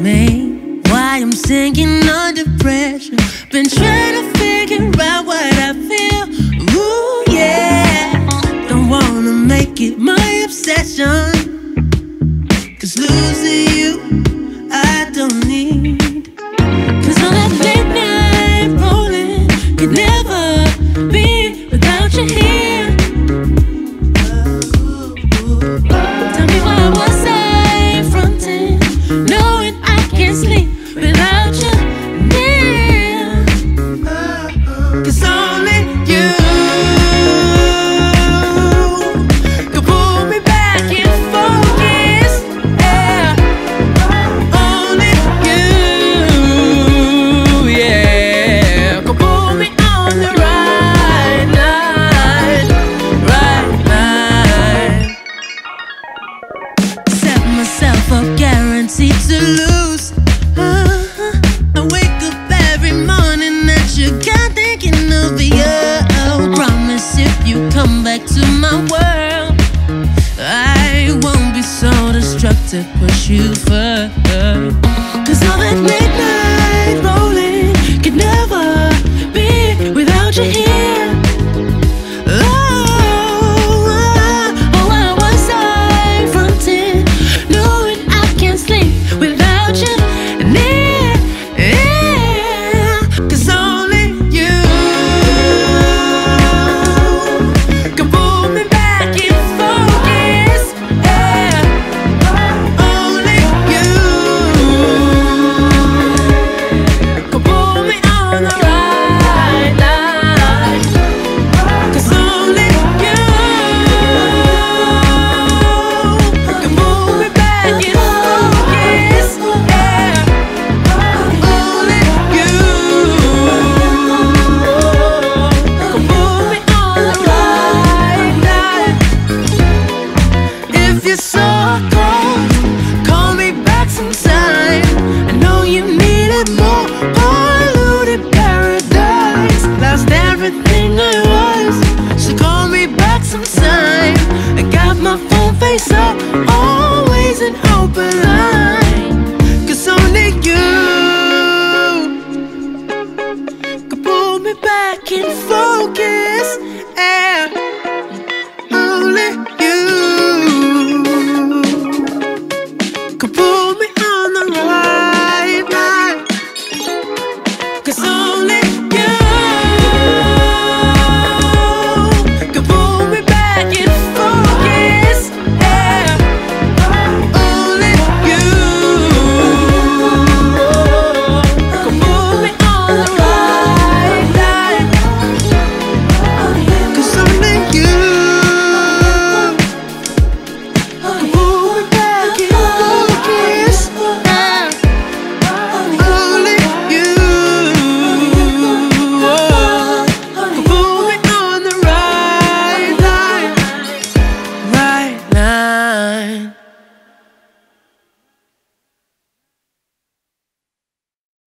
me why I'm sinking under pressure. Been trying to figure out what I feel. Ooh, yeah. Don't wanna make it my obsession, 'cause losing you I don't need. 'Cause all that late night rolling could never be without you here. To push you further, 'cause all that midnight rolling could never be without you here. Focus and